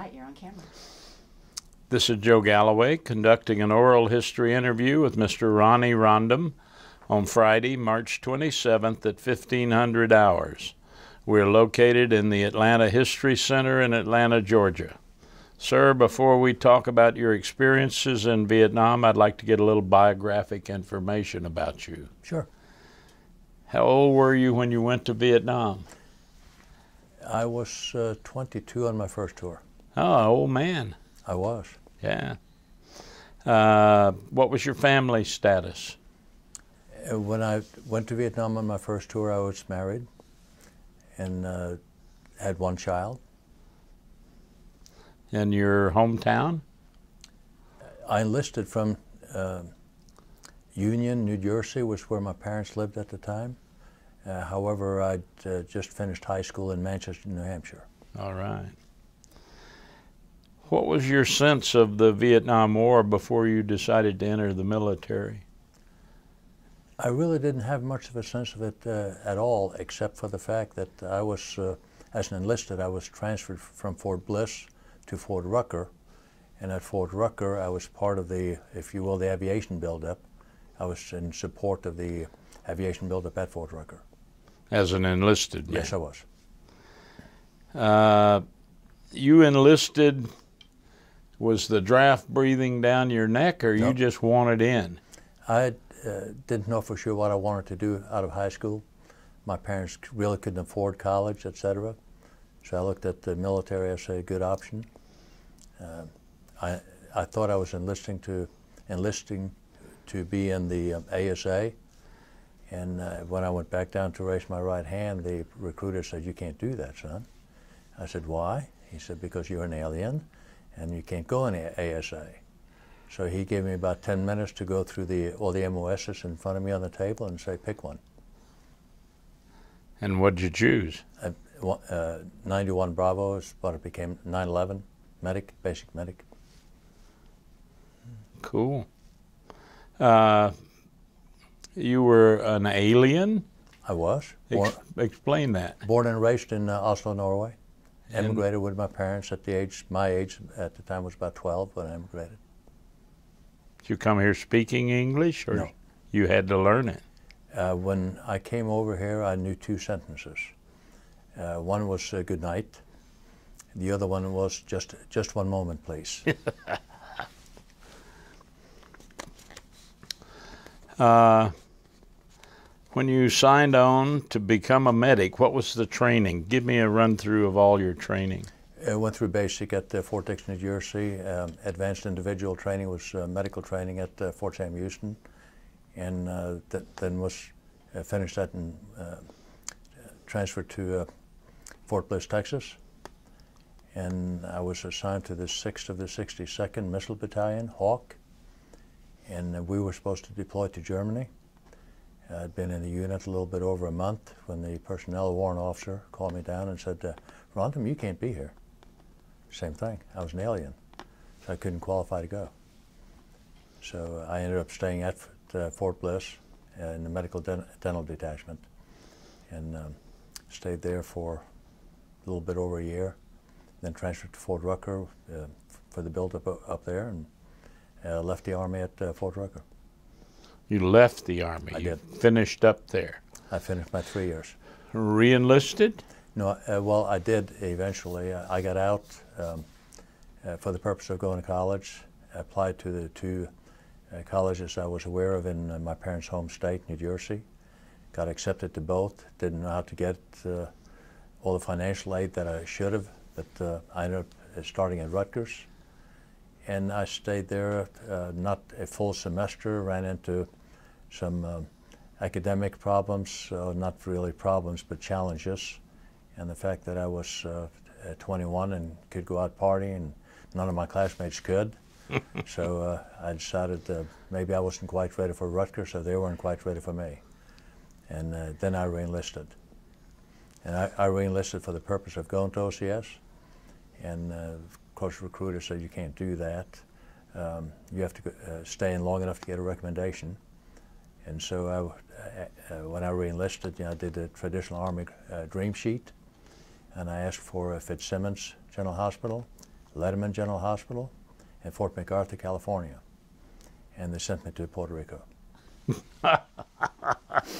Right, you're on camera. This is Joe Galloway conducting an oral history interview with Mr. Ronnie Rondem on Friday, March 27th at 1500 hours. We're located in the Atlanta History Center in Atlanta, Georgia. Sir, before we talk about your experiences in Vietnam, I'd like to get a little biographic information about you. Sure. How old were you when you went to Vietnam? I was 22 on my first tour. Oh, old man. I was. Yeah. What was your family status? When I went to Vietnam on my first tour, I was married and had one child. In your hometown? I enlisted from Union, New Jersey, which was where my parents lived at the time. However, I'd just finished high school in Manchester, New Hampshire. All right. What was your sense of the Vietnam War before you decided to enter the military? I really didn't have much of a sense of it at all, except for the fact that I was, as an enlisted, I was transferred from Fort Bliss to Fort Rucker, and at Fort Rucker I was part of the, if you will, the aviation buildup. I was in support of the aviation buildup at Fort Rucker. As an enlisted man? Yes, I was. You enlisted, was the draft breathing down your neck, or you just wanted in? I didn't know for sure what I wanted to do out of high school. My parents really couldn't afford college, etc. So I looked at the military as a good option. I thought I was enlisting to be in the ASA, and when I went back down to raise my right hand, the recruiter said, "You can't do that, son." I said, "Why?" He said, "Because you're an alien and you can't go in the ASA." So he gave me about 10 minutes to go through all the MOSs in front of me on the table and say, "Pick one." And what'd you choose? 91 Bravo is what it became, 9/11, medic, basic medic. Cool. You were an alien? I was. Explain that. Born and raised in Oslo, Norway. Emigrated with my parents at the age, my age at the time was about 12 when I emigrated. Did you come here speaking English, or no? You had to learn it? When I came over here, I knew two sentences. One was "good night." The other one was just one moment, please." When you signed on to become a medic, what was the training? Give me a run-through of all your training. I went through basic at Fort Dix, New Jersey. Advanced individual training was medical training at Fort Sam Houston, and then was finished that and transferred to Fort Bliss, Texas. And I was assigned to the 6th of the 62nd Missile Battalion, Hawk, and we were supposed to deploy to Germany. I'd been in the unit a little bit over a month when the personnel warrant officer called me down and said, "Rondem, you can't be here." Same thing. I was an alien, so I couldn't qualify to go. So I ended up staying at Fort Bliss in the medical dental detachment, and stayed there for a little bit over a year, then transferred to Fort Rucker for the buildup up there, and left the Army at Fort Rucker. You left the Army. I did. Finished up there. I finished my 3 years. Re-enlisted? No, well, I did eventually. I got out for the purpose of going to college. I applied to the two colleges I was aware of in my parents' home state, New Jersey. Got accepted to both. Didn't know how to get all the financial aid that I should have, but I ended up starting at Rutgers. And I stayed there not a full semester, ran into some academic problems, not really problems, but challenges. And the fact that I was 21 and could go out partying, and none of my classmates could. So I decided maybe I wasn't quite ready for Rutgers, so they weren't quite ready for me. And then I re-enlisted. And I re-enlisted for the purpose of going to OCS. And course, recruiter said, "You can't do that. You have to stay in long enough to get a recommendation." And so when I re-enlisted, I did a traditional Army dream sheet, and I asked for Fitzsimmons General Hospital, Letterman General Hospital, and Fort MacArthur, California. And they sent me to Puerto Rico.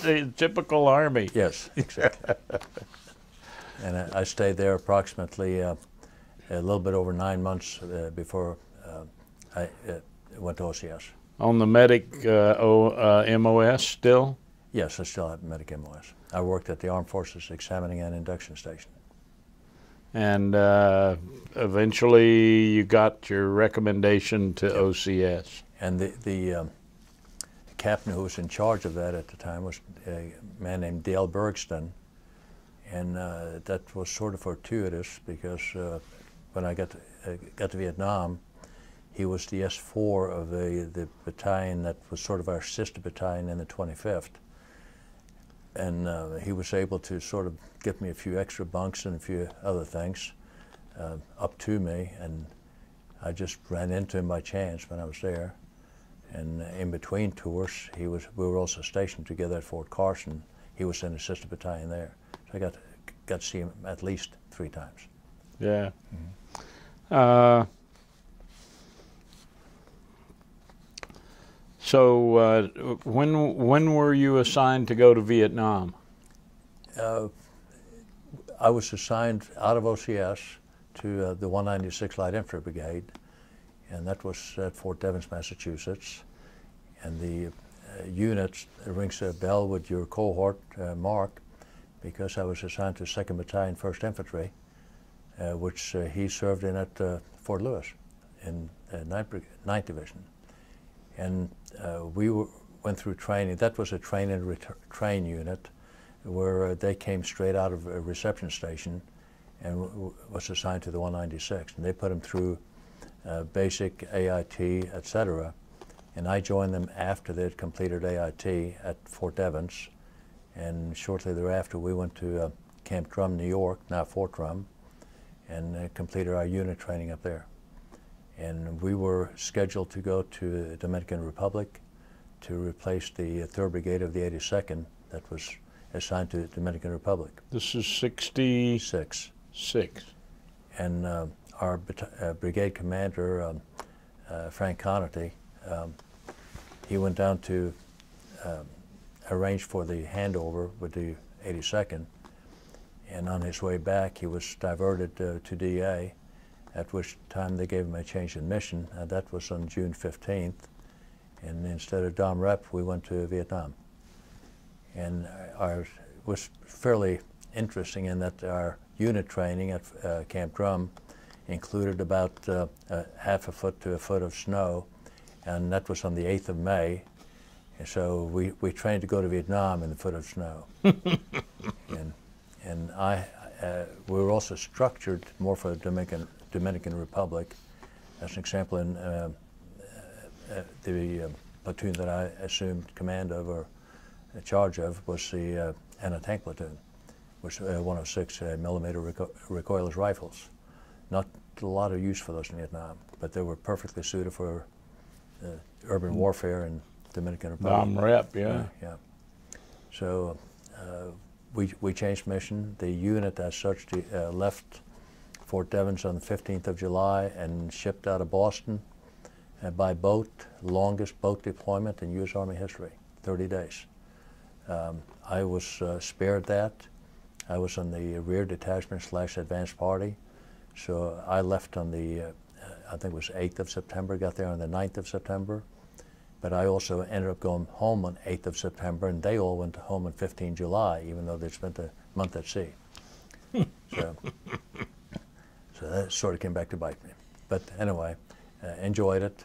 The typical Army. Yes, exactly. And I stayed there approximately a little bit over 9 months before I went to OCS. On the medic MOS still? Yes, I still have medic MOS. I worked at the Armed Forces Examining and Induction Station. And eventually you got your recommendation to OCS. And the captain who was in charge of that at the time was a man named Dale Bergsten. And that was sort of fortuitous because when I got to Vietnam, he was the S4 of the battalion that was sort of our sister battalion in the 25th. And he was able to sort of get me a few extra bunks and a few other things up to me. And I just ran into him by chance when I was there. And in between tours, we were also stationed together at Fort Carson. He was in a sister battalion there. So I got to see him at least 3 times. Yeah. Mm-hmm. So when were you assigned to go to Vietnam? I was assigned out of OCS to the 196th Light Infantry Brigade, and that was at Fort Devens, Massachusetts. And the unit rings a bell with your cohort mark, because I was assigned to 2nd Battalion 1st Infantry, which he served in at Fort Lewis in 9th Division. And we went through training. That was a train and train unit where they came straight out of a reception station and was assigned to the 196th. And they put them through basic AIT, et cetera. And I joined them after they'd completed AIT at Fort Devens. And shortly thereafter, we went to Camp Drum, New York, now Fort Drum, and completed our unit training up there. And we were scheduled to go to the Dominican Republic to replace the 3rd Brigade of the 82nd that was assigned to the Dominican Republic. This is 66. Six. And our brigade commander, Frank Connerty, he went down to arrange for the handover with the 82nd. And on his way back, he was diverted to DA, at which time they gave him a change in mission, and that was on June 15th. And instead of Dom Rep, we went to Vietnam. And it was fairly interesting in that our unit training at Camp Drum included about half a foot to a foot of snow, and that was on the 8th of May. And so we trained to go to Vietnam in the foot of snow. and we were also structured more for Dominican Republic. As an example, in the platoon that I assumed command of or charge of was the anti-tank platoon, which 106 millimeter recoilless rifles. Not a lot of use for those in Vietnam, but they were perfectly suited for urban warfare in Dominican Republic. Bomb rep, yeah. Yeah. So we changed mission. The unit as such left Fort Devens on the 15th of July and shipped out of Boston by boat, longest boat deployment in U.S. Army history, 30 days. I was spared that. I was on the rear detachment / advanced party. So I left on the, I think it was 8th of September, got there on the 9th of September. But I also ended up going home on 8th of September, and they all went home on 15 July, even though they spent a month at sea. So. So that sort of came back to bite me. But anyway, enjoyed it.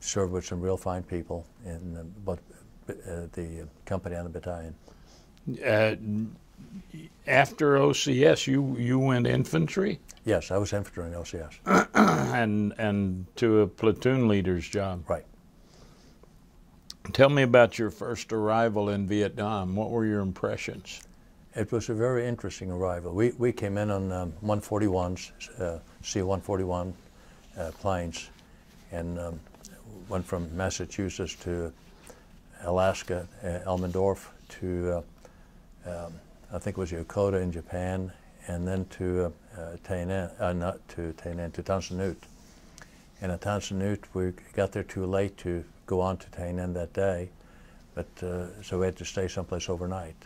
Served with some real fine people in the company and the battalion. After OCS, you went infantry? Yes, I was infantry in OCS. and to a platoon leader's job. Right. Tell me about your first arrival in Vietnam. What were your impressions? It was a very interesting arrival. We came in on 141s, C-141 planes, and went from Massachusetts to Alaska, Elmendorf, to I think it was Yokota in Japan, and then to Tan Son Nhut. And at Tan Son Nhut, we got there too late to go on to Tay Ninh that day, but so we had to stay someplace overnight.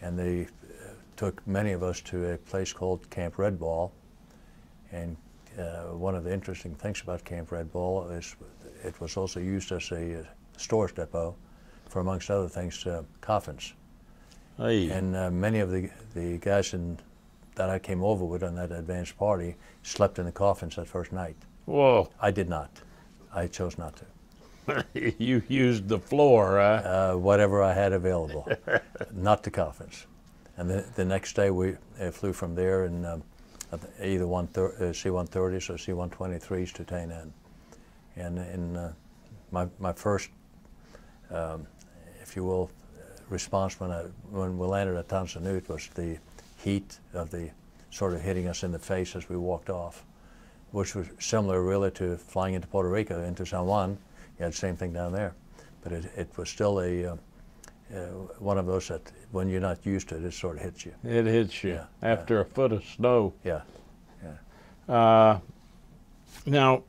And they took many of us to a place called Camp Red Ball. And one of the interesting things about Camp Red Ball is it was also used as a storage depot for, amongst other things, coffins. Aye. And many of the guys that I came over with on that advanced party slept in the coffins that first night. Whoa. I did not. I chose not to. You used the floor, huh? Whatever I had available, not the coffins. And the next day we flew from there in either C-130s or C-123s to Tainan. And in my first, if you will, response when we landed at Tan Son Nhut was the heat of the sort of hitting us in the face as we walked off, which was similar really to flying into Puerto Rico, into San Juan. You had the same thing down there, but it was still one of those that when you're not used to it, it sort of hits you. It hits you, yeah, after a foot of snow. Yeah, yeah. Now,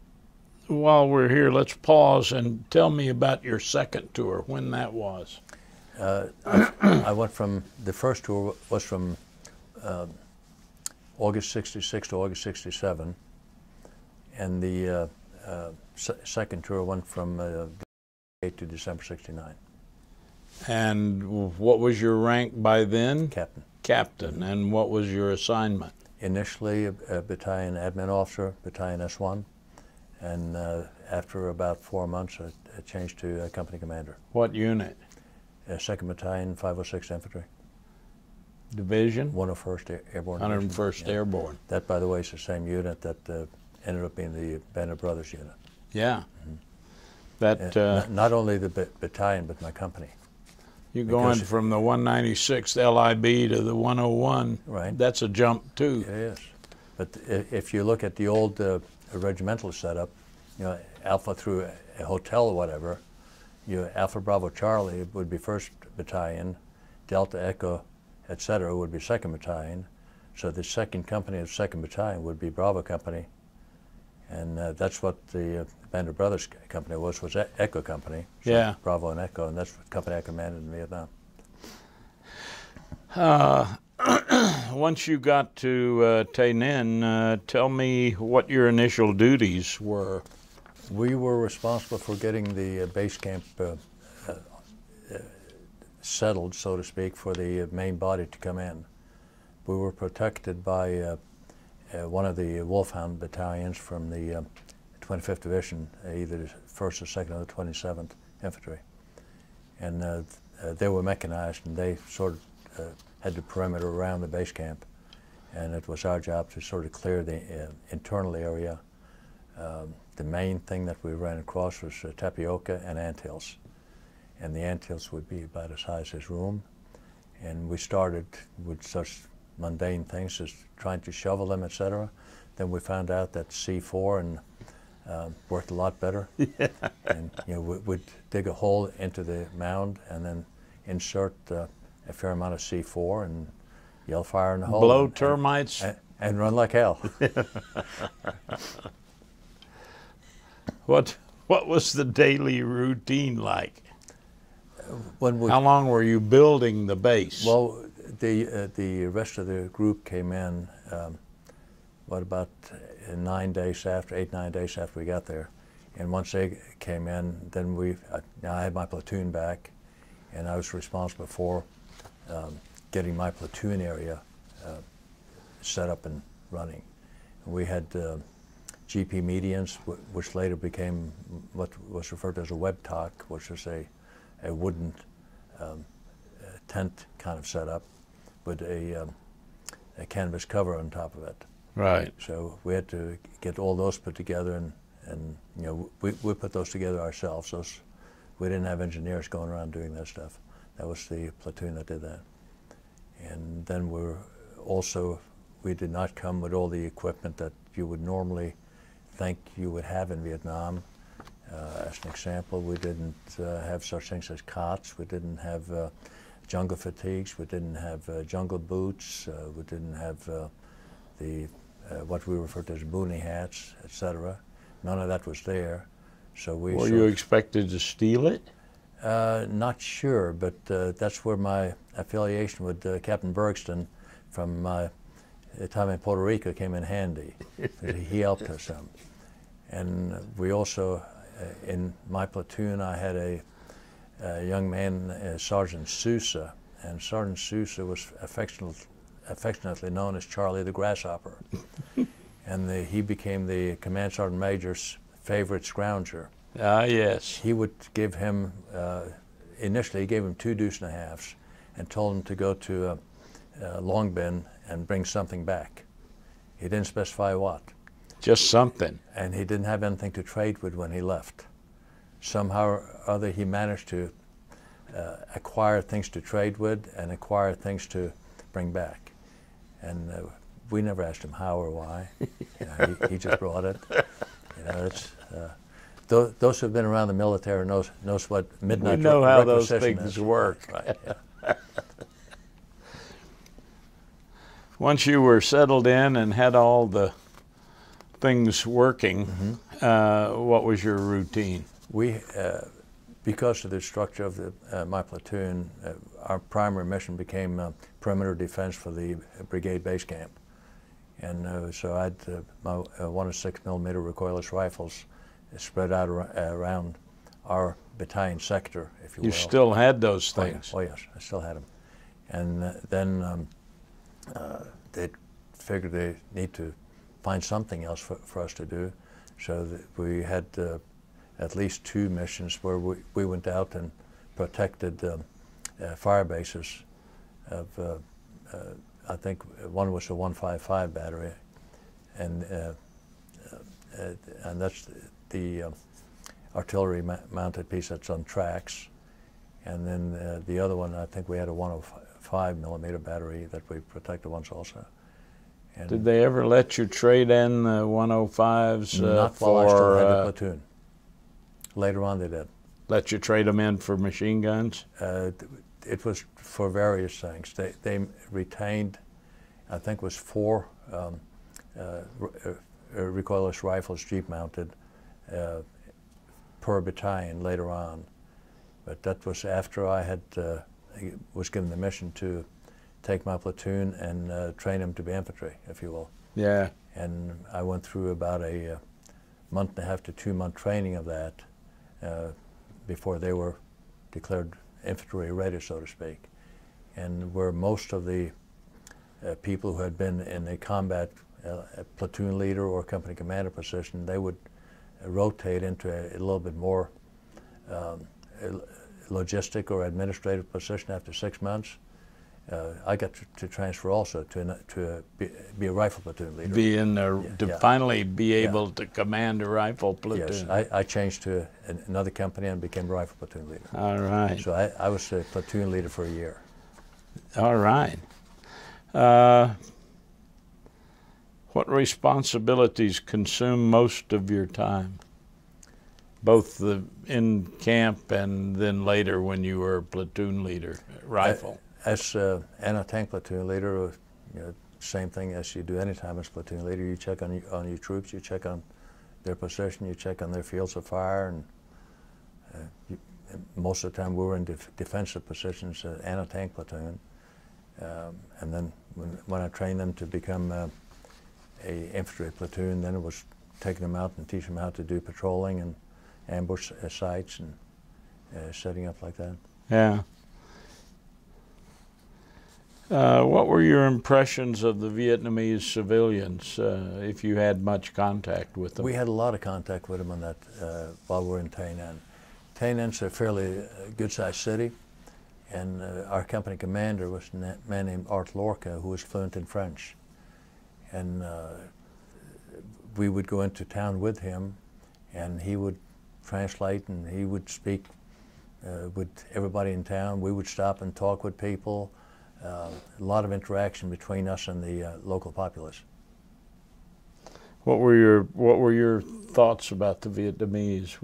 while we're here, let's pause and tell me about your second tour, when that was. I went from, the first tour was from August 66 to August 67, and the second tour went from to December 69. And what was your rank by then? Captain. Captain. And what was your assignment? Initially a battalion admin officer, battalion S1, and after about 4 months I changed to a company commander. What unit? 2nd Battalion 506th Infantry. Division? 101st Airborne. 101st Airborne. That, by the way, is the same unit that ended up being the Banner Brothers unit. Yeah. Mm-hmm. That not only the battalion, but my company. You're going from the 196th LIB to the 101. Right. That's a jump, too. It is. But if you look at the old regimental setup, you know, Alpha through a hotel or whatever, your Alpha Bravo Charlie would be 1st Battalion, Delta Echo, et cetera, would be 2nd Battalion. So the 2nd Company of 2nd Battalion would be Bravo Company. And that's what the Band of Brothers Company was Echo Company. So yeah. Bravo and Echo, and that's the company I commanded in Vietnam. Once you got to Tay Ninh, tell me what your initial duties were. We were responsible for getting the base camp settled, so to speak, for the main body to come in. We were protected by one of the Wolfhound battalions from the 25th Division, either the 1st or 2nd or the 27th Infantry. And they were mechanized, and they sort of had the perimeter around the base camp. And it was our job to sort of clear the internal area. The main thing that we ran across was tapioca and anthills. And the anthills would be about as high as this room. And we started with such mundane things as trying to shovel them, etc. Then we found out that C4 and worked a lot better. Yeah. And you know, we'd dig a hole into the mound and then insert a fair amount of C4 and yell fire in the hole. Blow termites. And run like hell. What was the daily routine like? How long were you building the base? Well, the rest of the group came in, about 9 days after, 8, 9 days after we got there. And once they came in, then I had my platoon back, and I was responsible for getting my platoon area set up and running. And we had GP medians, which later became what was referred to as a webtock, which is a wooden tent kind of setup with a canvas cover on top of it. Right. So we had to get all those put together, and you know, we put those together ourselves. Those, we didn't have engineers going around doing that stuff. That was the platoon that did that. And then we did not come with all the equipment that you would normally think you would have in Vietnam. As an example, we didn't have such things as cots. We didn't have jungle fatigues. We didn't have jungle boots. We didn't have the what we refer to as boonie hats, etc. None of that was there. So we were you expected to steal it? Not sure, but that's where my affiliation with Captain Bergsten from my time in Puerto Rico came in handy. He helped us some. And we also, in my platoon, I had a young man, Sergeant Sousa, and Sergeant Sousa was affectionately known as Charlie the Grasshopper. And he became the Command Sergeant Major's favorite scrounger. Ah, yes. He would give him, initially he gave him 2 deuce and a halves and told him to go to Long Bend and bring something back. He didn't specify what. Just something. And he didn't have anything to trade with when he left. Somehow or other he managed to acquire things to trade with and acquire things to bring back. And we never asked him how or why. You know, he just brought it. You know, it's, those who've been around the military knows what midnight requisition is. We know how those things work. Right, yeah. Once you were settled in and had all the things working, mm-hmm. What was your routine? We, because of the structure of the, my platoon, our primary mission became perimeter defense for the brigade base camp. And so I had my 106mm recoilless rifles spread out around our battalion sector, if you will. You still had those things? Oh, yeah. Oh yes, I still had them. And then they figured they need to find something else for us to do, so that we had at least 2 missions where we went out and protected fire bases of I think one was the 155 battery, and that's the artillery mounted piece that's on tracks, and then the other one, I think we had a 105mm battery that we protected once also. And did they ever let you trade in the 105s for? Not while I still had the platoon. Later on, they did. Let you trade them in for machine guns? It was for various things. They retained, I think it was 4 recoilless rifles, jeep-mounted, per battalion later on. But that was after I had was given the mission to take my platoon and train them to be infantry, if you will. Yeah. And I went through about a month-and-a-half to 2-month training of that before they were declared infantry ready, so to speak, and where most of the people who had been in a combat platoon leader or company commander position, they would rotate into a little bit more logistic or administrative position after 6 months. I got to transfer also to be a rifle platoon leader. Be in there, yeah, to yeah. Finally be able yeah. to command a rifle platoon. Yes, I changed to another company and became a rifle platoon leader. All right. So I was a platoon leader for a year. All right. What responsibilities consume most of your time, both the in camp and then later when you were a platoon leader, rifle? As anti-tank platoon leader, you know, same thing as you do any time as platoon leader. You check on your troops, you check on their position, you check on their fields of fire, and most of the time we were in defensive positions as anti-tank platoon. And then when I trained them to become a infantry platoon, then it was taking them out and teaching them how to do patrolling and ambush sites and setting up like that. Yeah. What were your impressions of the Vietnamese civilians, if you had much contact with them? We had a lot of contact with them on that while we were in Tainan. Tainan's a fairly good-sized city, and our company commander was a man named Art Lorca, who was fluent in French. And we would go into town with him, and he would translate, and he would speak with everybody in town. We would stop and talk with people. A lot of interaction between us and the local populace. What were your thoughts about the Vietnamese?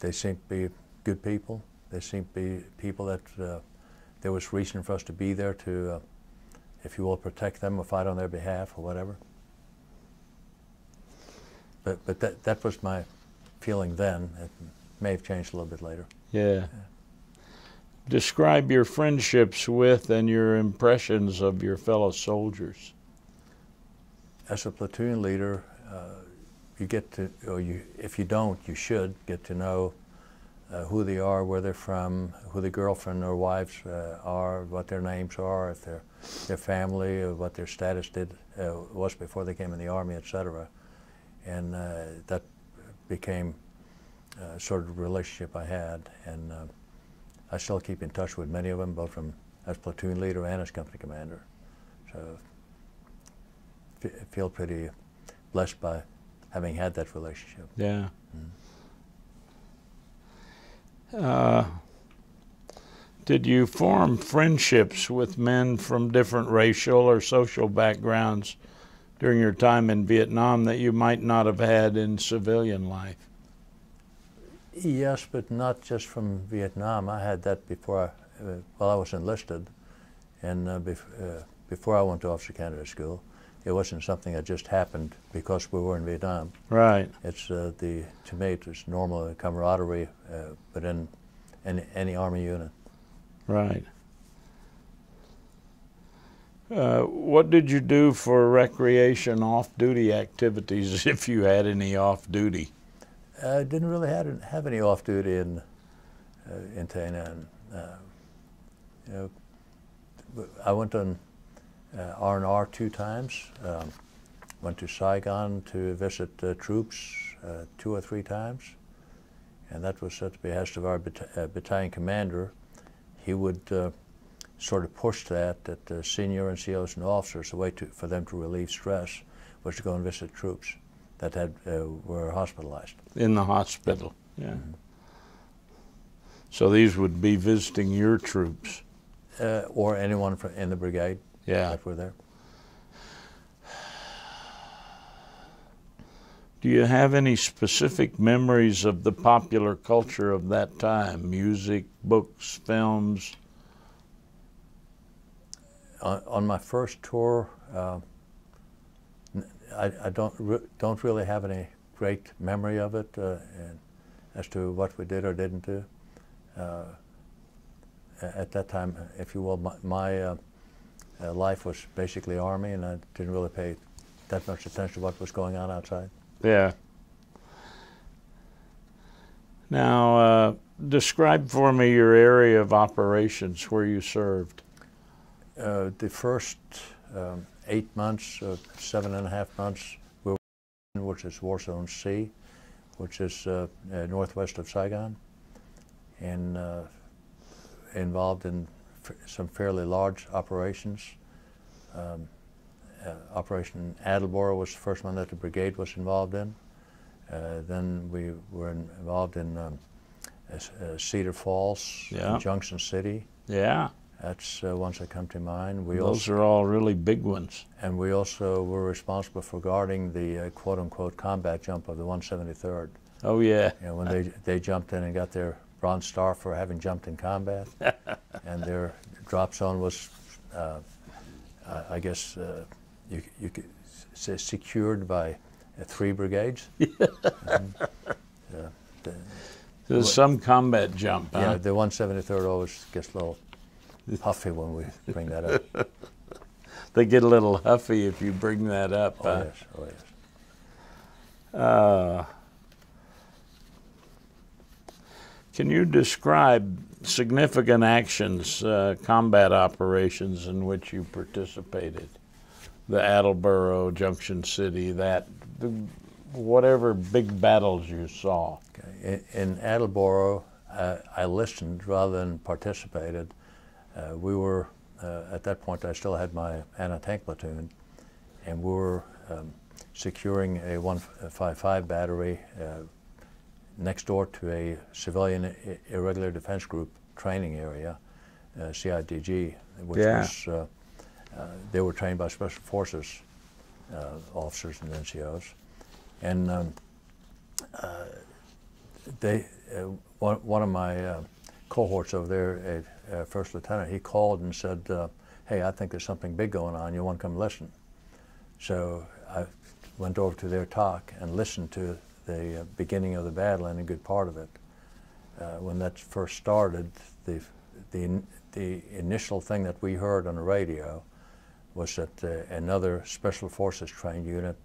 They seemed to be good people. They seemed to be people that there was reason for us to be there to, if you will, protect them or fight on their behalf or whatever. But that was my feeling then. It may have changed a little bit later. Yeah. Describe your friendships with and your impressions of your fellow soldiers. As a platoon leader, you get to, or you, if you don't, you should get to know who they are, where they're from, who the girlfriend or wives are, what their names are, if they're their family, or what their status was before they came in the Army, etc. And that became sort of the relationship I had. And I still keep in touch with many of them, both from as platoon leader and as company commander. So I feel pretty blessed by having had that relationship. Yeah. Mm. Did you form friendships with men from different racial or social backgrounds during your time in Vietnam that you might not have had in civilian life? Yes, but not just from Vietnam. I had that before while I was enlisted, and before I went to Officer Candidate School. It wasn't something that just happened because we were in Vietnam. Right. It's to me, it's normal camaraderie within any Army unit. Right. What did you do for recreation, off-duty activities, if you had any off-duty? I didn't really have any off-duty in Tainan. You know, I went on R&R 2 times. Went to Saigon to visit troops 2 or 3 times, and that was at the behest of our battalion commander. He would sort of push that the senior NCOs and officers, the way for them to relieve stress was to go and visit troops that were hospitalized. In the hospital, yeah. Mm-hmm. So these would be visiting your troops? Or anyone in the brigade, yeah, that were there. Do you have any specific memories of the popular culture of that time? Music, books, films? On my first tour, I don't really have any great memory of it and as to what we did or didn't do. At that time, if you will, my life was basically Army, and I didn't really pay that much attention to what was going on outside. Yeah. Now, describe for me your area of operations where you served. The first 8 months, 7.5 months, we were in, which is War Zone C, which is northwest of Saigon, and involved in some fairly large operations. Operation Attleboro was the first one that the brigade was involved in. Then we were involved in Cedar Falls, yeah. Junction City. Yeah. That's ones that come to mind. Those are all really big ones. And we also were responsible for guarding the quote-unquote combat jump of the 173rd. Oh, yeah. And when they jumped in and got their Bronze Star for having jumped in combat, and their drop zone was, I guess, you could say secured by 3 brigades. There's some combat jump, huh? Yeah, the 173rd always gets a little huffy when we bring that up. They get a little huffy if you bring that up. Oh, yes. Oh, yes. Can you describe significant actions, combat operations in which you participated? The Attleboro, Junction City, whatever big battles you saw. Okay. In Attleboro, I listened rather than participated. We were, at that point, I still had my anti-tank platoon, and we were securing a 155 battery next door to a civilian irregular defense group training area, CIDG, which yeah. was, they were trained by Special Forces officers and NCOs. And one of my cohorts over there, first lieutenant, he called and said, hey, I think there's something big going on. You want to come listen? So I went over to their talk and listened to the beginning of the battle and a good part of it. When that first started, the initial thing that we heard on the radio was that another Special Forces trained unit,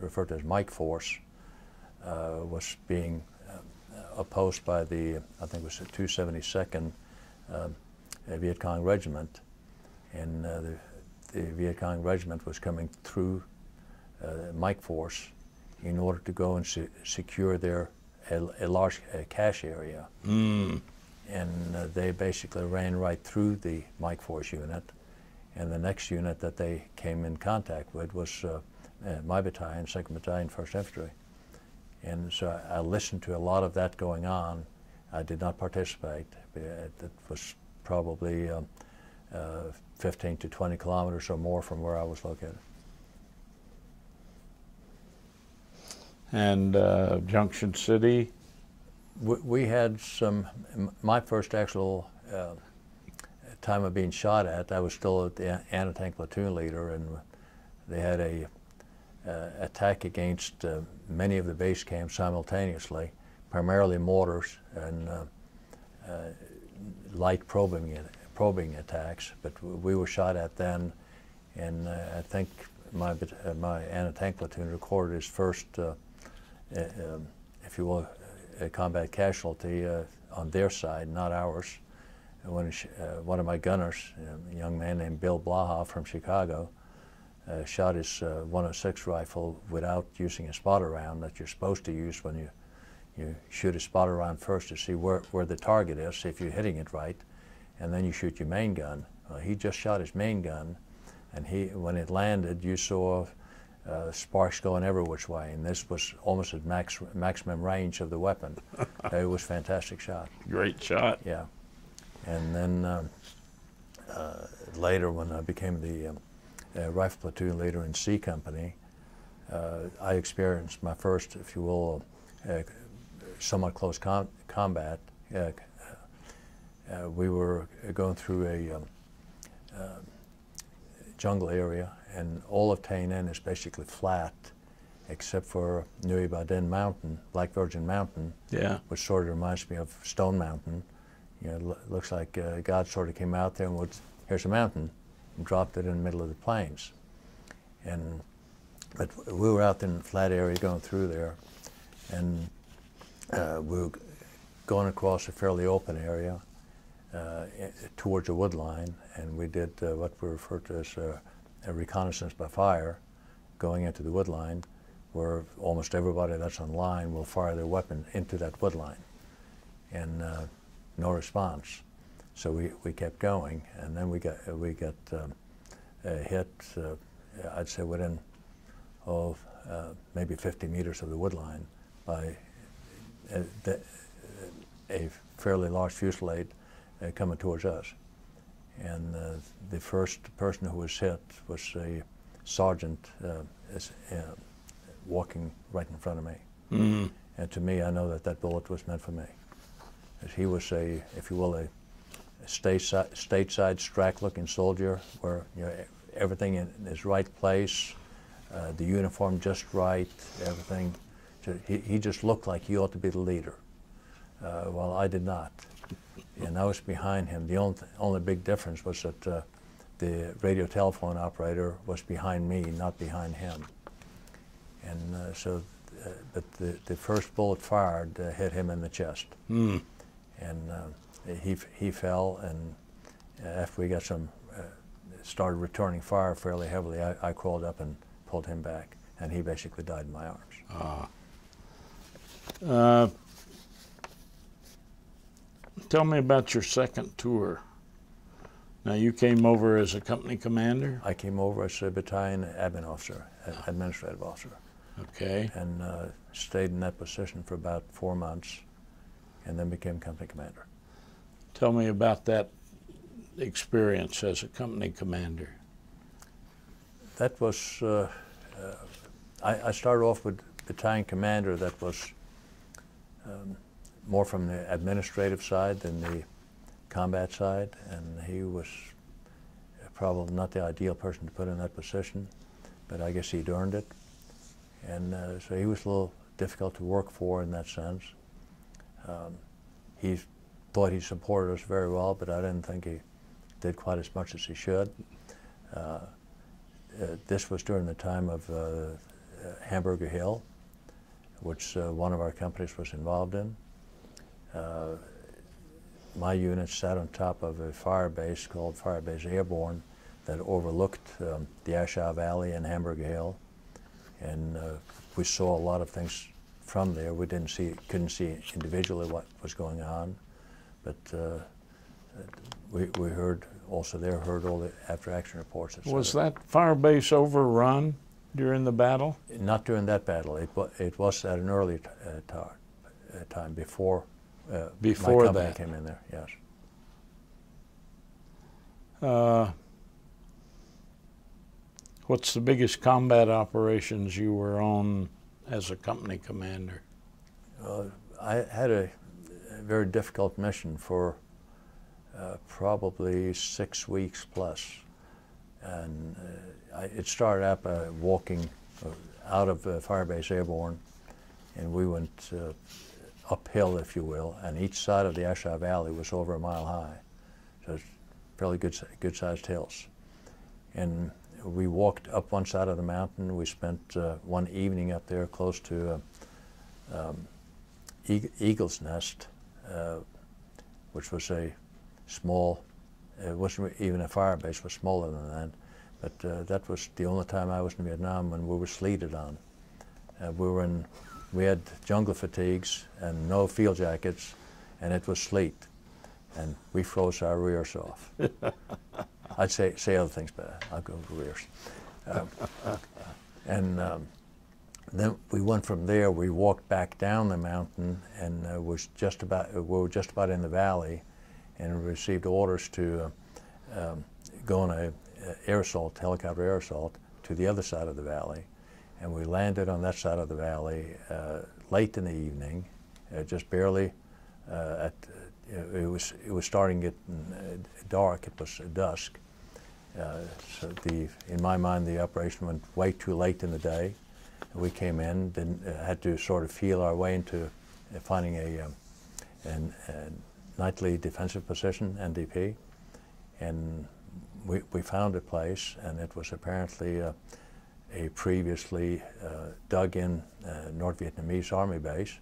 referred to as Mike Force, was being opposed by the, I think it was the 272nd Viet Cong Regiment. And the Viet Cong Regiment was coming through Mike Force in order to go and secure their a large cache area. Mm. And they basically ran right through the Mike Force unit. And the next unit that they came in contact with was my battalion, 2nd Battalion 1st Infantry. And so I listened to a lot of that going on. I did not participate. It was probably 15 to 20 kilometers or more from where I was located. And Junction City? We had some, my first actual time of being shot at, I was still the anti-tank platoon leader, and they had a attack against many of the base camps simultaneously, primarily mortars and light probing attacks, but we were shot at then, and I think my anti-tank platoon recorded his first, if you will, a combat casualty on their side, not ours. One of my gunners, a young man named Bill Blaha from Chicago, shot his 106 rifle without using a spotter round that you're supposed to use when you shoot a spotter round first to see where the target is, see if you're hitting it right, and then you shoot your main gun. He just shot his main gun, and when it landed, you saw sparks going every which way, and this was almost at maximum range of the weapon. It was a fantastic shot. Great shot. Yeah. And then later, when I became the rifle platoon leader in C Company, I experienced my first, if you will, somewhat close combat. We were going through a jungle area, and all of Tainan is basically flat, except for Nui Baden Mountain, Black Virgin Mountain, yeah, which sort of reminds me of Stone Mountain. You know, it looks like God sort of came out there and went, here's a mountain, and dropped it in the middle of the plains. And but we were out in the flat area going through there, and we were going across a fairly open area towards a wood line, and we did what we refer to as a reconnaissance by fire, going into the wood line, where almost everybody that's on line will fire their weapon into that wood line. And no response, so we kept going, and then we got hit. I'd say within maybe 50 meters of the wood line by a fairly large fusillade coming towards us. And the first person who was hit was a sergeant walking right in front of me. Mm-hmm. And to me, I know that bullet was meant for me. He was a, if you will, a stateside Strack-looking soldier, where you know, everything in his right place, the uniform just right, everything. He just looked like he ought to be the leader. Well, I did not, and I was behind him. The only big difference was that the radio telephone operator was behind me, not behind him. And but the first bullet fired hit him in the chest. Mm. And he fell, and after we got some, started returning fire fairly heavily, I crawled up and pulled him back, and he basically died in my arms. Tell me about your second tour. Now, you came over as a company commander? I came over as a battalion admin officer, administrative officer. Okay. And stayed in that position for about 4 months, and then became company commander. Tell me about that experience as a company commander. That was, I started off with battalion commander. That was more from the administrative side than the combat side, and he was probably not the ideal person to put in that position, but I guess he'd earned it. And so he was a little difficult to work for in that sense. He thought he supported us very well, but I didn't think he did quite as much as he should. This was during the time of Hamburger Hill, which one of our companies was involved in. My unit sat on top of a fire base called Firebase Airborne that overlooked the Ashau Valley and Hamburger Hill, and we saw a lot of things from there. We didn't see, couldn't see individually what was going on, but we heard also there all the after-action reports. Was that fire base overrun during the battle? Not during that battle. It was at an early time before my company came in there. Yes. What's the biggest combat operations you were on as a company commander? I had a very difficult mission for probably 6 weeks plus. And it started out by walking out of Firebase Airborne, and we went uphill, if you will, and each side of the Ashau Valley was over a mile high. So it's fairly good-sized hills. And we walked up one side of the mountain. We spent one evening up there close to Eagle's Nest, which was a small, it wasn't even a fire base, it was smaller than that. But that was the only time I was in Vietnam when we were sleeted on. We had jungle fatigues and no field jackets, and it was sleet, and we froze our rears off. I'd say other things, but I'll go over rears. Then we went from there. We walked back down the mountain, and we were just about in the valley, and received orders to go on a helicopter air assault to the other side of the valley. And we landed on that side of the valley late in the evening, just barely. It was starting to get dark. It was dusk. So in my mind, the operation went way too late in the day. We came in, had to sort of feel our way into finding a nightly defensive position, NDP, and we found a place, and it was apparently a previously dug-in North Vietnamese Army base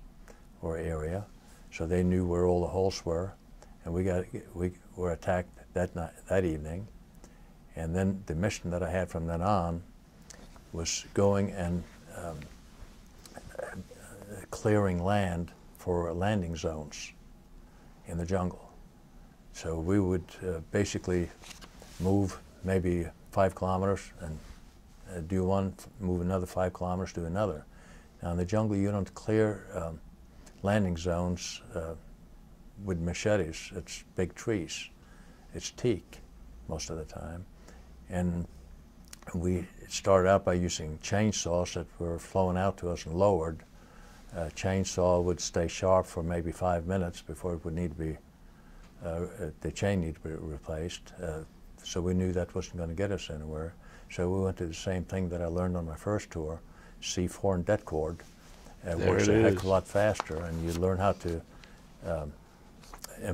or area, so they knew where all the holes were, and we were attacked that night, that evening, and then the mission that I had from then on was going and clearing land for landing zones in the jungle. So we would basically move maybe 5 kilometers and do one, move another 5 kilometers, do another. Now in the jungle you don't clear landing zones with machetes. It's big trees. It's teak most of the time. And we started out by using chainsaws that were flown out to us and lowered. A chainsaw would stay sharp for maybe 5 minutes before it would need to be, the chain needed to be replaced. So we knew that wasn't going to get us anywhere. So we went to the same thing that I learned on my first tour, C4 and dead cord. It works a heck of a lot faster, and you learn how to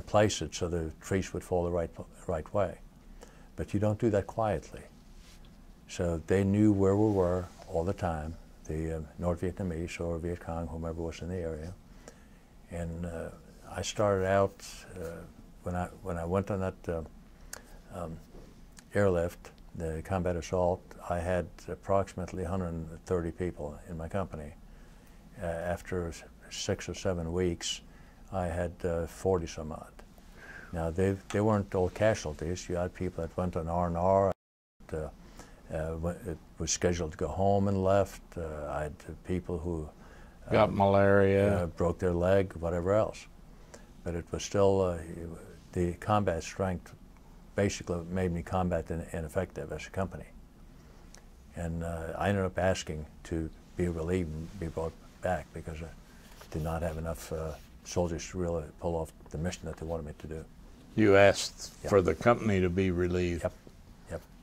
place it so the trees would fall the right way. But you don't do that quietly. So they knew where we were all the time, the North Vietnamese or Viet Cong, whomever was in the area. And I started out, when I went on that airlift, the combat assault, I had approximately 130 people in my company. After 6 or 7 weeks, I had 40 some odd. Now they weren't all casualties. You had people that went on R&R, was scheduled to go home and left. I had people who got malaria, broke their leg, whatever else. But it was still the combat strength basically made me combat ineffective as a company. And I ended up asking to be relieved and be brought back because I did not have enough soldiers to really pull off the mission that they wanted me to do. You asked for the company to be relieved. Yep.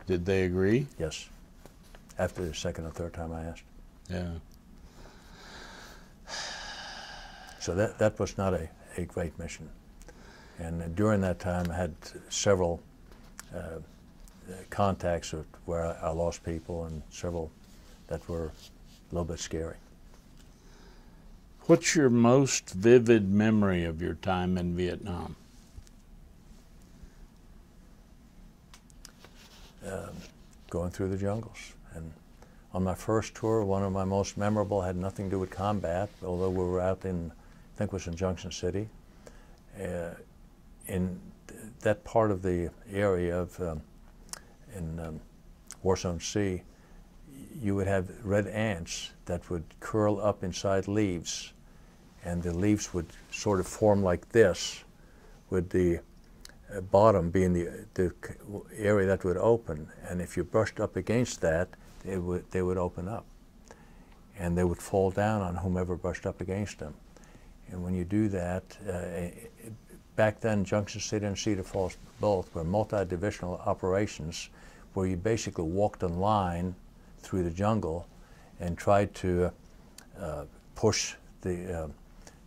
Did they agree? Yes. After the second or third time I asked. Yeah. So that was not a great mission. And during that time, I had several contacts where I lost people, and several that were a little bit scary. What's your most vivid memory of your time in Vietnam? Going through the jungles. And on my first tour, one of my most memorable had nothing to do with combat, although we were out in, I think it was in Junction City. In that part of the area of War Zone C, you would have red ants that would curl up inside leaves, and the leaves would sort of form like this, with the bottom being the area that would open. And if you brushed up against that, they would open up, and they would fall down on whomever brushed up against them. And when you do that, back then Junction City and Cedar Falls both were multi-divisional operations, where you basically walked in line through the jungle and tried to push the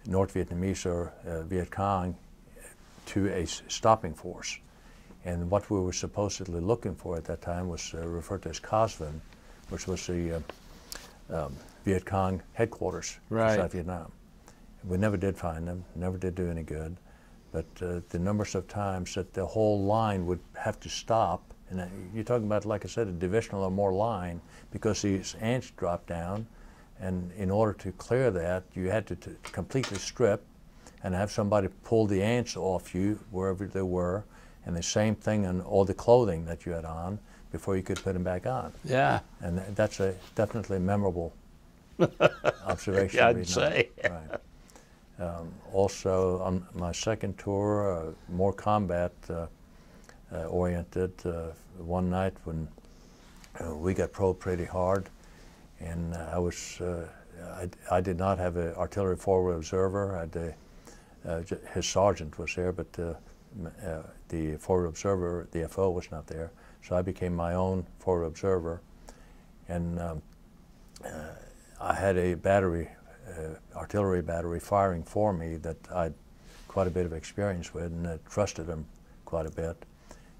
North Vietnamese or Viet Cong to a stopping force. And what we were supposedly looking for at that time was referred to as COSVIN, which was the Viet Cong headquarters in South Vietnam. We never did find them, never did do any good, but the numbers of times that the whole line would have to stop, and you're talking about, like I said, a divisional or more line, because these ants dropped down, and in order to clear that, you had to completely strip and have somebody pull the ants off you wherever they were, and the same thing on all the clothing that you had on before you could put them back on. Yeah. And that's a definitely memorable observation. I'd say. Right. Also, on my second tour, more combat oriented. One night when we got probed pretty hard, and I was I did not have an artillery forward observer. His sergeant was there, but the forward observer, the FO, was not there. So I became my own forward observer, and I had a battery, artillery battery, firing for me that I had quite a bit of experience with, and trusted him quite a bit.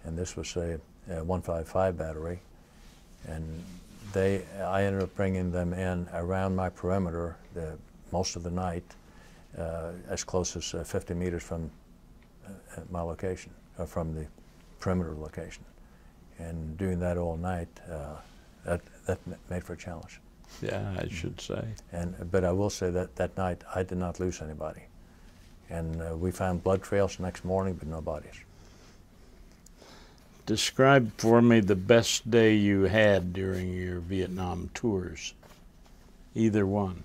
And this was a 155 battery, and I ended up bringing them in around my perimeter most of the night, as close as 50 meters from my location, or from the perimeter location. And doing that all night, that made for a challenge. Yeah, I should say. But I will say that that night I did not lose anybody. And we found blood trails the next morning, but no bodies. Describe for me the best day you had during your Vietnam tours, either one.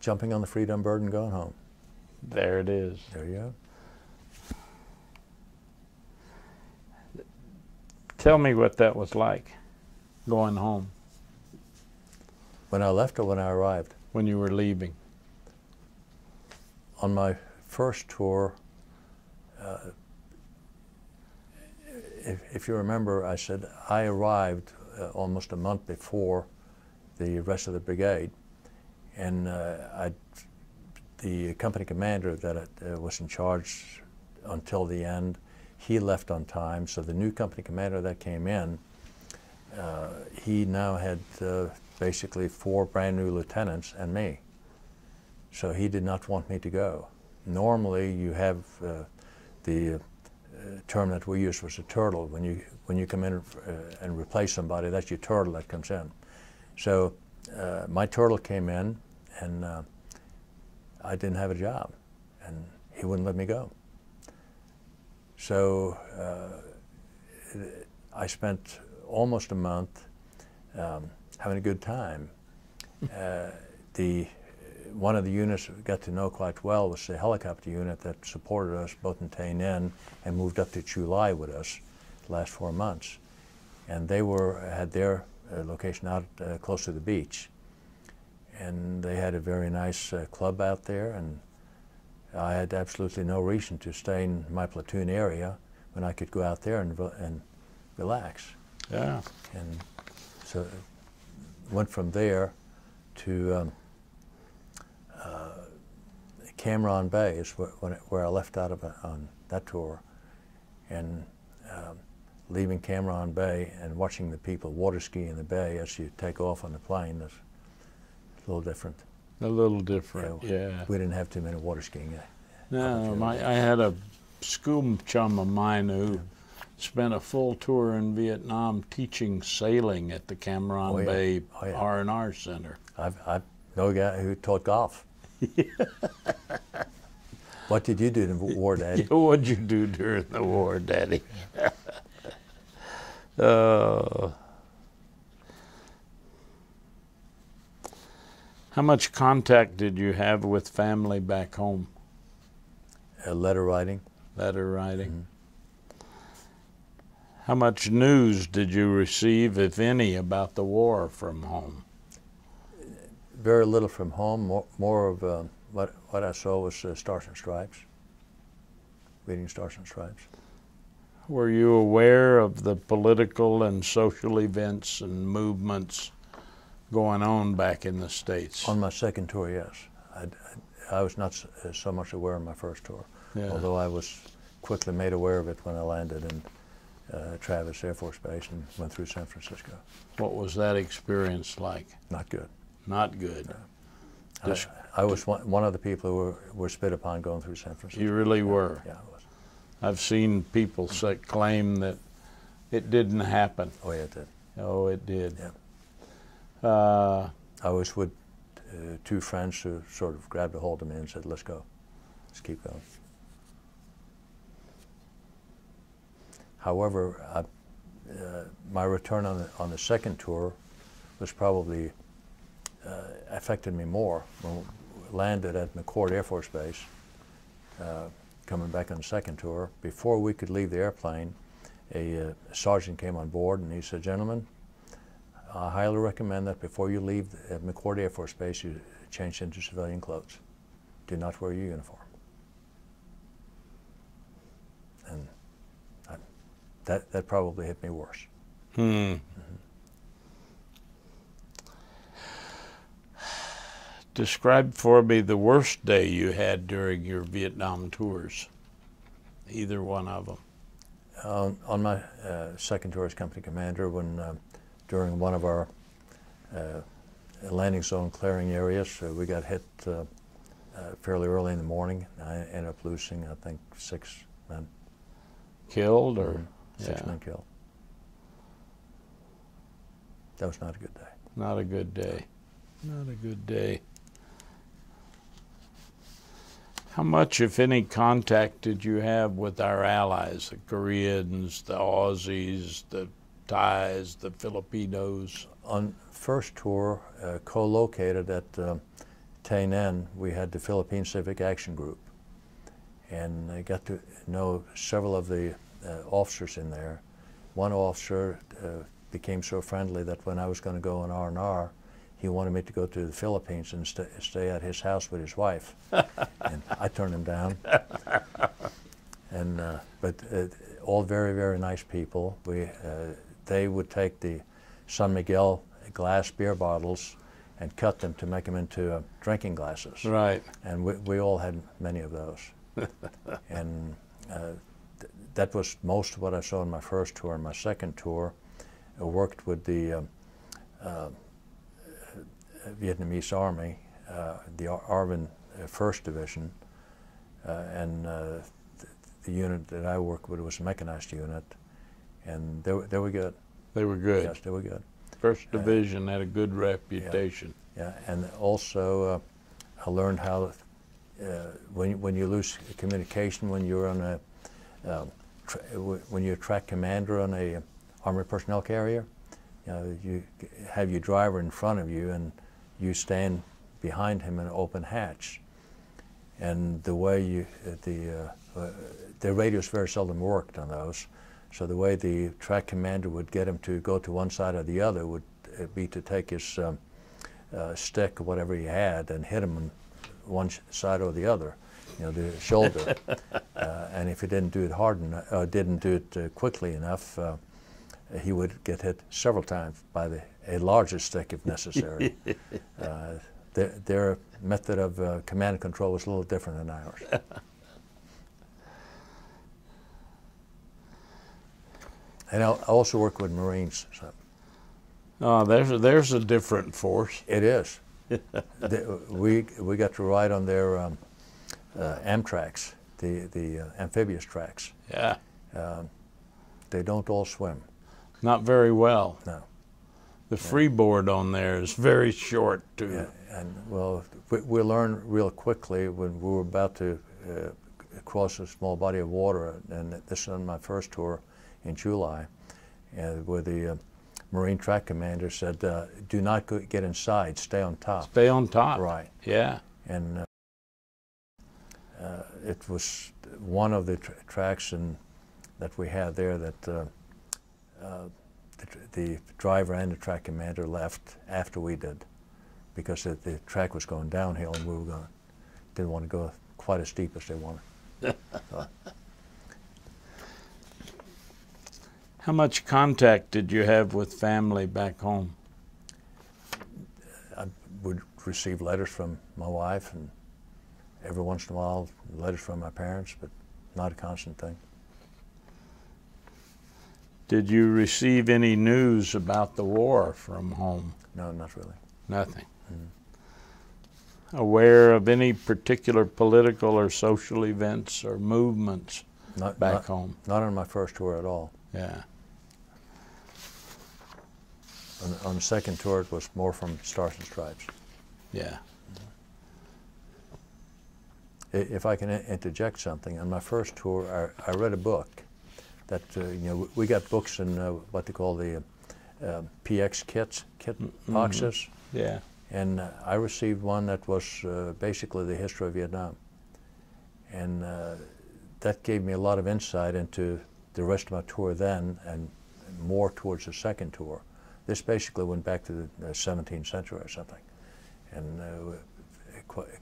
Jumping on the Freedom Bird and going home. There it is. There you go. Tell me what that was like, going home. When I left or when I arrived? When you were leaving. On my first tour, if you remember, I said I arrived almost a month before the rest of the brigade, and the company commander that was in charge until the end, he left on time, so the new company commander that came in, he now had basically 4 brand new lieutenants and me. So he did not want me to go. Normally you have the term that we used was a turtle. When you come in and replace somebody, that's your turtle that comes in. So my turtle came in, and I didn't have a job, and he wouldn't let me go. So I spent almost a month having a good time. One of the units we got to know quite well was the helicopter unit that supported us both in Tay Ninh and moved up to Chu Lai with us the last 4 months. And they had their location out close to the beach. And they had a very nice club out there, and I had absolutely no reason to stay in my platoon area when I could go out there and relax. Yeah. And so went from there to Cameron Bay is where I left out of on that tour, and leaving Cameron Bay and watching the people water ski in the bay as you take off on the plane is a little different. A little different, yeah. We didn't have too many water skiing. No, I had a school chum of mine who spent a full tour in Vietnam teaching sailing at the Cameron Bay R&R Center. I know a guy who taught golf. What did you do in the war, Daddy? What did you do during the war, Daddy? How much contact did you have with family back home? Letter writing. Letter writing. How much news did you receive, if any, about the war from home? Very little from home. More of what I saw was Stars and Stripes, reading Stars and Stripes. Were you aware of the political and social events and movements going on back in the States? On my second tour, yes. I was not so much aware on my first tour, although I was quickly made aware of it when I landed in Travis Air Force Base and went through San Francisco. What was that experience like? Not good. Not good. No. I was one of the people who were spit upon going through San Francisco. You really were? Yeah, I was. I've seen people claim that it didn't happen. Oh, yeah, it did. Oh, it did. Yeah. I was with two friends who sort of grabbed a hold of me and said, let's go. Let's keep going. However, my return on the second tour was probably affected me more when we landed at McCord Air Force Base, coming back on the second tour. Before we could leave the airplane, a sergeant came on board and he said, gentlemen, I highly recommend that before you leave McCord Air Force Base, you change into civilian clothes. Do not wear your uniform. And that probably hit me worse. Describe for me the worst day you had during your Vietnam tours, either one of them. On my second tour as company commander, when during one of our landing zone clearing areas, we got hit fairly early in the morning. I ended up losing, I think, 6 men. Killed or? 6 men killed. That was not a good day. Not a good day. Not a good day. How much, if any, contact did you have with our allies, the Koreans, the Aussies, the Thais, the Filipinos? On first tour, co-located at Tay Ninh, we had the Philippine Civic Action Group. And I got to know several of the officers in there. One officer became so friendly that when I was going to go on R&R, he wanted me to go to the Philippines and stay at his house with his wife. And I turned him down. And but all very, very nice people. They would take the San Miguel glass beer bottles and cut them to make them into drinking glasses. Right. And we all had many of those. And that was most of what I saw in my first tour. In my second tour, I worked with the Vietnamese Army, the Arvin 1st Division, and the unit that I worked with was a mechanized unit, and they were good. They were good. Yes, they were good. 1st Division had a good reputation. Yeah, yeah. And also I learned how when you lose communication, when you're on a when you're a track commander on a Army personnel carrier, you know, you have your driver in front of you and you stand behind him in an open hatch, and the way you the radios very seldom worked on those, so the way the track commander would get him to go to one side or the other would be to take his stick or whatever he had and hit him on one side or the other, you know, the shoulder. And if he didn't do it quickly enough, he would get hit several times by a larger stick if necessary. Their method of command and control was a little different than ours. And I also work with Marines. So. Oh, there's a different force. It is. We got to ride on their Amtraks, the amphibious tracks. Yeah. They don't all swim. Not very well. No. The freeboard on there is very short too. Yeah, and well, we learned real quickly when we were about to cross a small body of water, and this is on my first tour in July, and where the Marine Track Commander said, do not get inside, stay on top. Stay on top. Right. Yeah. And it was one of the tracks that we had there that the driver and the track commander left after we did, because the track was going downhill and we were didn't want to go quite as steep as they wanted. How much contact did you have with family back home? I would receive letters from my wife, and every once in a while letters from my parents, but not a constant thing. Did you receive any news about the war from home? No, not really. Nothing. Mm-hmm. Aware of any particular political or social events or movements back home? Not on my first tour at all. Yeah. On the second tour, it was more from Stars and Stripes. Yeah. Mm-hmm. If I can interject something, on my first tour, I read a book. That you know, we got books in what they call the PX kit boxes. Mm-hmm. Yeah. And I received one that was basically the history of Vietnam, and that gave me a lot of insight into the rest of my tour then, and more towards the second tour. This basically went back to the 17th century or something, and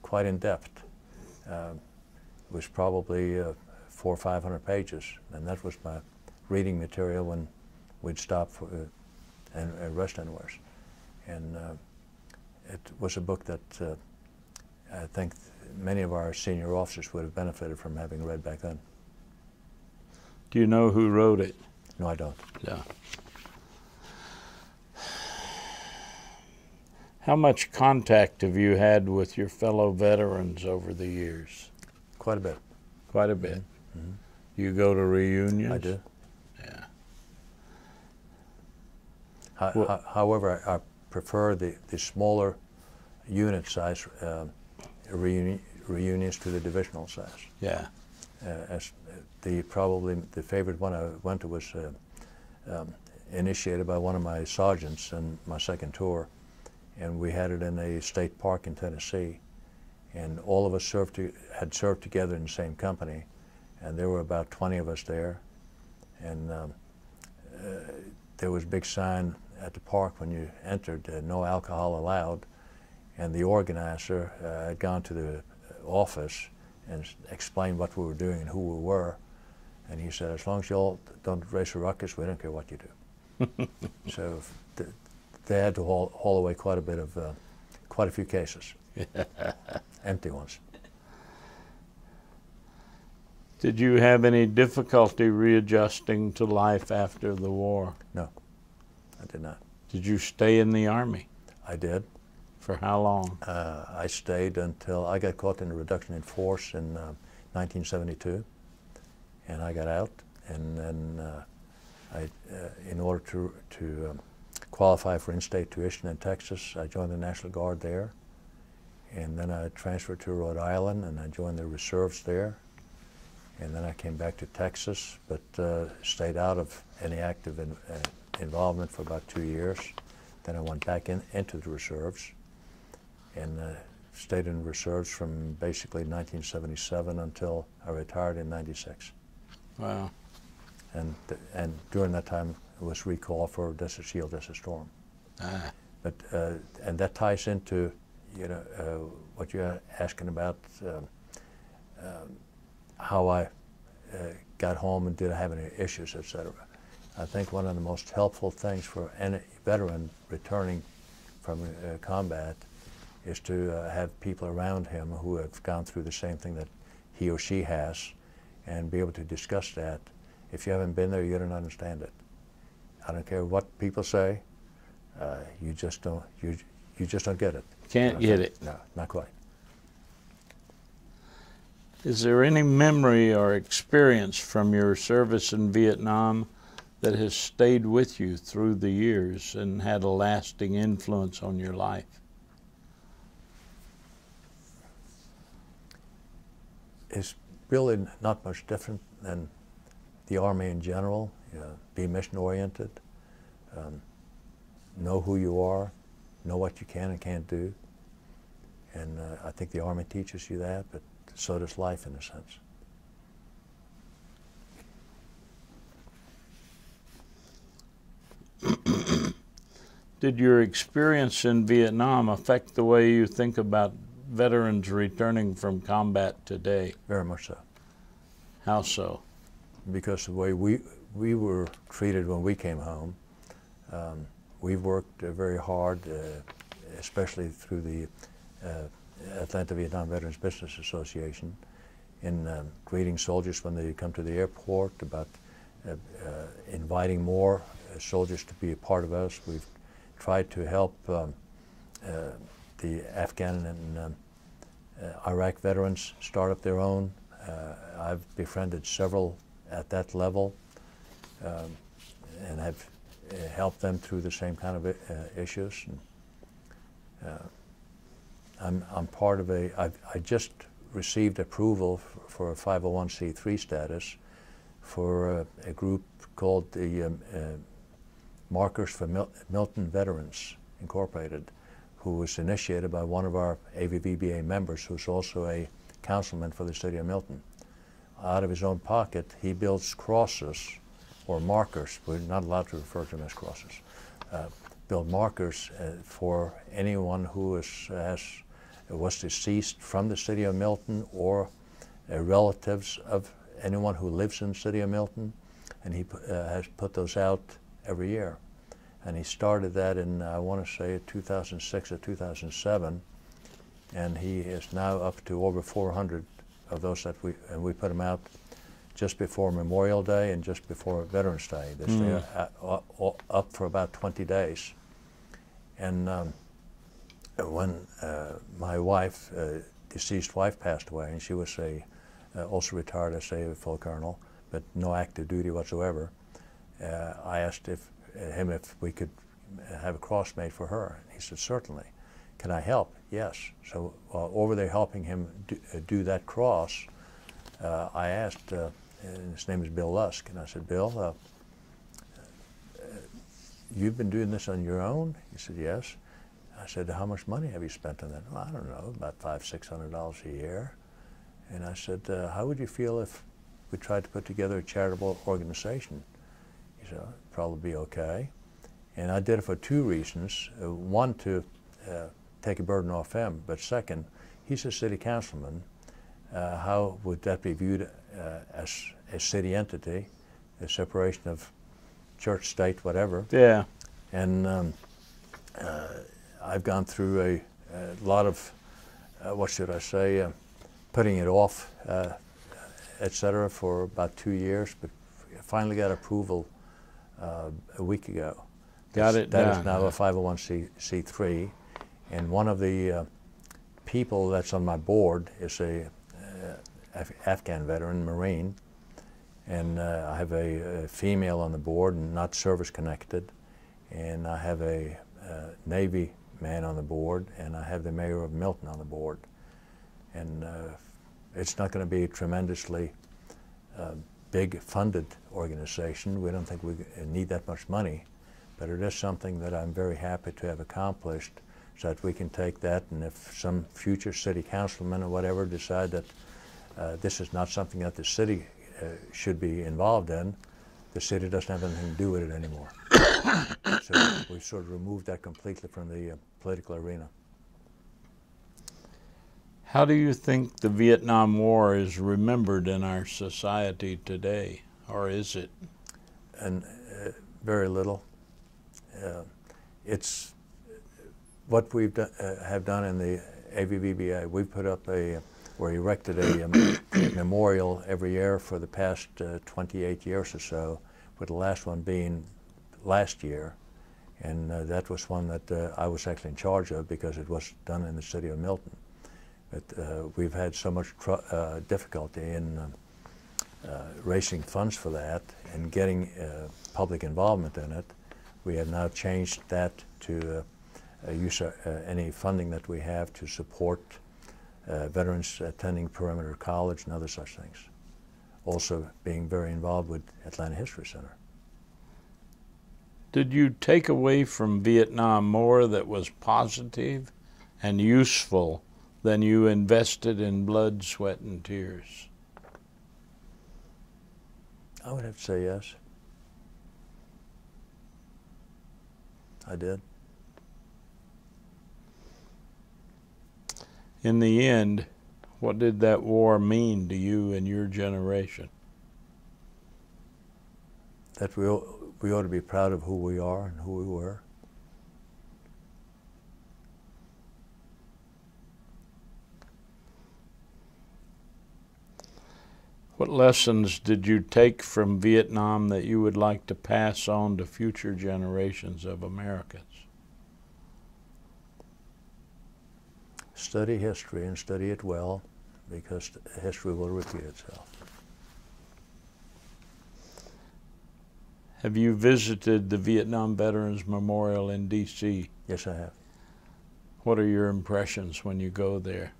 quite in depth. It was probably 400 or 500 pages, and that was my reading material when we'd stop for, and rest anywhere. And it was a book that I think many of our senior officers would have benefited from having read back then. Do you know who wrote it? No, I don't. Yeah. How much contact have you had with your fellow veterans over the years? Quite a bit. Quite a bit. Mm-hmm. You go to reunions? I do. Yeah. However, I prefer the smaller unit size reunions to the divisional size. Yeah. As probably the favorite one I went to was initiated by one of my sergeants in my second tour, and we had it in a state park in Tennessee, and all of us had served together in the same company. And there were about 20 of us there, and there was a big sign at the park when you entered, no alcohol allowed, and the organizer had gone to the office and explained what we were doing and who we were, and he said, as long as you all don't raise a ruckus, we don't care what you do. So they had to haul away quite a few cases, empty ones. Did you have any difficulty readjusting to life after the war? No, I did not. Did you stay in the Army? I did. For how long? I stayed until I got caught in a reduction in force in 1972, and I got out. And then in order to qualify for in-state tuition in Texas, I joined the National Guard there. And then I transferred to Rhode Island, and I joined the reserves there. And then I came back to Texas, but stayed out of any active involvement for about 2 years. Then I went back into the reserves, and stayed in reserves from basically 1977 until I retired in 96. Wow. And during that time, I was recalled for Desert Shield, Desert Storm. Ah. But and that ties into, you know, what you're asking about. How I got home and did I have any issues, etc. I think one of the most helpful things for any veteran returning from combat is to have people around him who have gone through the same thing that he or she has and be able to discuss that. If you haven't been there, you don't understand it. I don't care what people say, you just don't get it. Can't get it. No, not quite. Is there any memory or experience from your service in Vietnam that has stayed with you through the years and had a lasting influence on your life? It's really not much different than the Army in general. You know, be mission-oriented, know who you are, know what you can and can't do. And I think the Army teaches you that, but so does life in a sense. Did your experience in Vietnam affect the way you think about veterans returning from combat today? Very much so. How so? Because the way we were treated when we came home, we worked very hard, especially through the Atlanta Vietnam Veterans Business Association, in greeting soldiers when they come to the airport, about inviting more soldiers to be a part of us. We've tried to help the Afghan and Iraq veterans start up their own. I've befriended several at that level and have helped them through the same kind of issues. And, I'm part of a, I just received approval for a 501c3 status for a group called the Markers for Milton Veterans Incorporated, who was initiated by one of our AVVBA members, who's also a councilman for the city of Milton. Out of his own pocket, he builds crosses or markers. We're not allowed to refer to them as crosses. Build markers for anyone who was deceased from the city of Milton or relatives of anyone who lives in the city of Milton, and he has put those out every year. And he started that in, I want to say, 2006 or 2007, and he is now up to over 400 of those that we put them out just before Memorial Day and just before Veterans Day. They stay up for about 20 days. And when my wife, deceased wife, passed away, and she was a also retired SA full colonel, but no active duty whatsoever, I asked him if we could have a cross made for her. And he said, certainly. Can I help? Yes. So over there helping him do that cross, I asked, and his name is Bill Lusk, and I said, Bill, you've been doing this on your own? He said, yes. I said, how much money have you spent on that? Well, I don't know, about $500–600 a year. And I said, how would you feel if we tried to put together a charitable organization? He said, oh, probably be okay. And I did it for two reasons. One, to take a burden off him, but second, he's a city councilman. How would that be viewed as a city entity, the separation of church, state, whatever? Yeah. And I've gone through a lot of, what should I say, putting it off, etc., for about 2 years, but finally got approval a week ago. Got it done. That is now a 501c3, and one of the people that's on my board is a Afghan veteran, Marine, and I have a female on the board and not service connected, and I have a Navy man on the board, and I have the mayor of Milton on the board. And it's not going to be a tremendously big funded organization. We don't think we need that much money, but it is something that I'm very happy to have accomplished, so that we can take that, and if some future city councilman or whatever decide that this is not something that the city should be involved in, the city doesn't have anything to do with it anymore. So we've sort of removed that completely from the political arena. How do you think the Vietnam War is remembered in our society today, or is it? And very little. It's what we've done, have done in the AVVBA. We put up a, or erected a memorial every year for the past 28 years or so, with the last one being last year. And that was one that I was actually in charge of because it was done in the city of Milton. But we've had so much difficulty in raising funds for that and getting public involvement in it. We have now changed that to use any funding that we have to support veterans attending Perimeter College and other such things. Also being very involved with Atlanta History Center. Did you take away from Vietnam more that was positive and useful than you invested in blood, sweat, and tears? I would have to say yes. I did. In the end, what did that war mean to you and your generation? That we ought to be proud of who we are and who we were. What lessons did you take from Vietnam that you would like to pass on to future generations of Americans? Study history and study it well, because history will repeat itself. Have you visited the Vietnam Veterans Memorial in D.C.? Yes, I have. What are your impressions when you go there?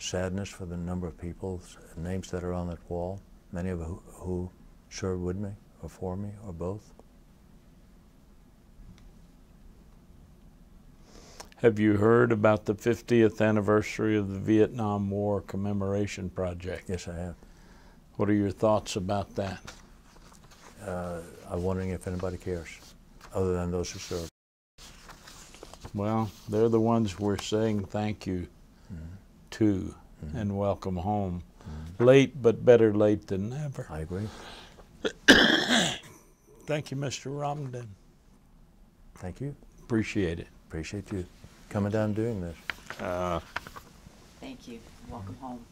Sadness for the number of people's names that are on that wall, many of who served with me or for me or both. Have you heard about the 50th anniversary of the Vietnam War Commemoration Project? Yes, I have. What are your thoughts about that? I'm wondering if anybody cares, other than those who served. Well, they're the ones we're saying thank you to and welcome home. Late, but better late than never. I agree. Thank you, Mr. Rondem. Thank you. Appreciate it. Appreciate you coming down and doing this. Thank you. Welcome home.